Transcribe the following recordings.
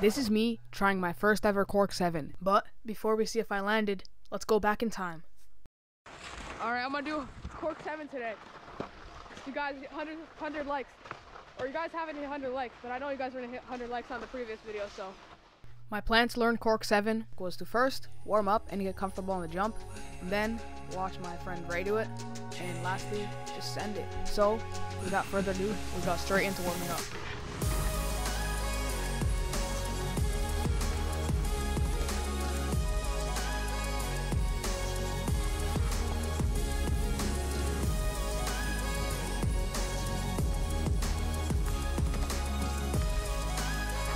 This is me trying my first ever Cork 7. But before we see if I landed, let's go back in time. Alright, I'm gonna do Cork 7 today. You guys hit 100 likes. Or you guys haven't hit 100 likes, but I know you guys are gonna hit 100 likes on the previous video, so. My plan to learn Cork 7 was to first warm up and get comfortable on the jump, and then watch my friend Ray do it, and lastly, just send it. So, without further ado, we got straight into warming up.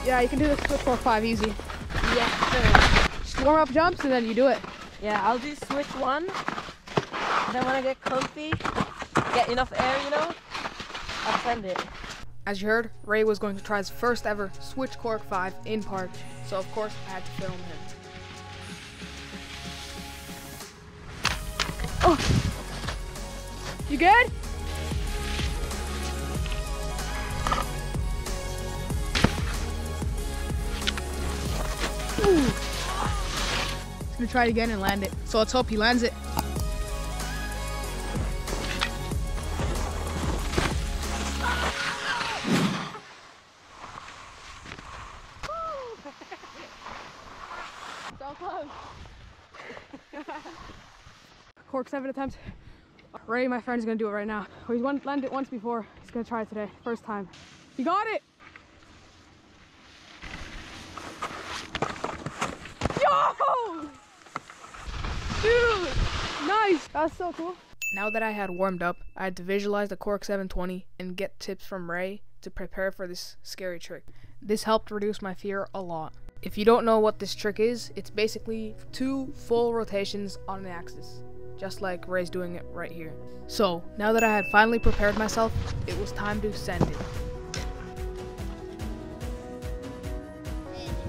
Yeah, you can do this switch fork 5 easy. Yeah, sure. Just warm up jumps and then you do it. Yeah, I'll do switch 1. Then when I get comfy, get enough air, you know, I'll send it. As you heard, Ray was going to try his first ever switch cork 5 in park, so of course I had to film him. Oh, you good? Ooh. He's gonna try it again and land it. So let's hope he lands it. So close. Cork 7 attempt. Ray, my friend, is gonna do it right now. He's landed it once before. He's gonna try it today, first time. You got it. Dude, nice! That's so cool. Now that I had warmed up, I had to visualize the Cork 720 and get tips from Ray to prepare for this scary trick. This helped reduce my fear a lot. If you don't know what this trick is, it's basically 2 full rotations on an axis, just like Ray's doing it right here. So, now that I had finally prepared myself, it was time to send it.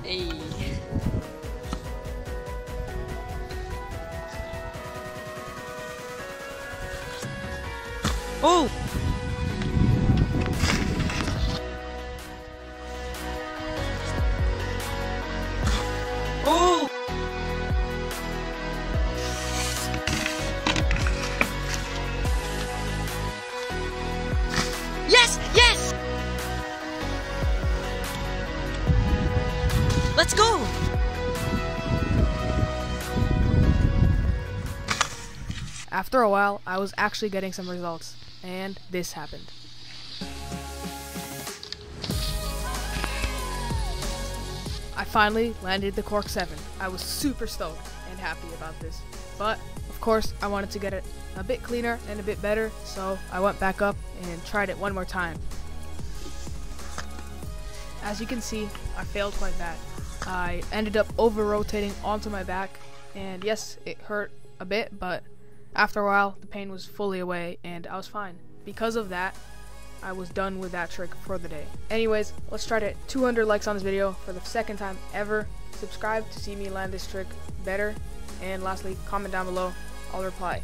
Hey. Oh! Oh! Yes! Yes! Let's go! After a while, I was actually getting some results. And this happened. I finally landed the Cork 7. I was super stoked and happy about this. But, of course, I wanted to get it a bit cleaner and a bit better, so I went back up and tried it one more time. As you can see, I failed quite bad. I ended up over-rotating onto my back, and yes, it hurt a bit, but after a while, the pain was fully away and I was fine. Because of that, I was done with that trick for the day. Anyways, let's try to hit 200 likes on this video for the second time ever. Subscribe to see me land this trick better. And lastly, comment down below. I'll reply.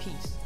Peace.